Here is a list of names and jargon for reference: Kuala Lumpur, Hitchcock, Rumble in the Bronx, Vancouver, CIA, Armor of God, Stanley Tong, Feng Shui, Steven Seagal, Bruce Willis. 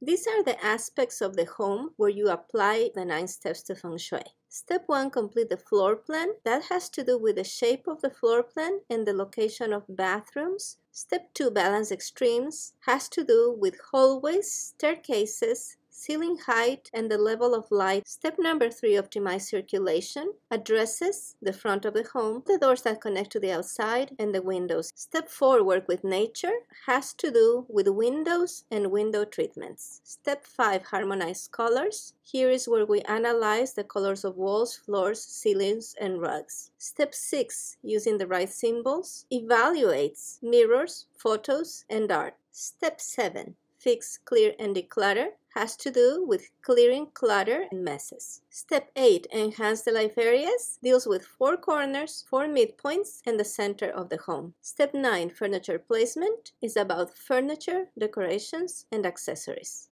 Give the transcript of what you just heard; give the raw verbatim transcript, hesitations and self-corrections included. These are the aspects of the home where you apply the nine steps to Feng Shui. Step one, complete the floor plan. That has to do with the shape of the floor plan and the location of bathrooms. Step two, balance extremes. Has to do with hallways, staircases, ceiling height, and the level of light. Step number three, optimize circulation. Addresses the front of the home, the doors that connect to the outside, and the windows. Step four, work with nature. Has to do with windows and window treatments. Step five, harmonize colors. Here is where we analyze the colors of walls, floors, ceilings, and rugs. Step six, using the right symbols. Evaluates mirrors, photos, and art. Step seven, fix, clear, and declutter. Has to do with clearing clutter and messes. Step eight, enhance the life areas, deals with four corners, four midpoints, and the center of the home. Step nine, furniture placement, is about furniture, decorations, and accessories.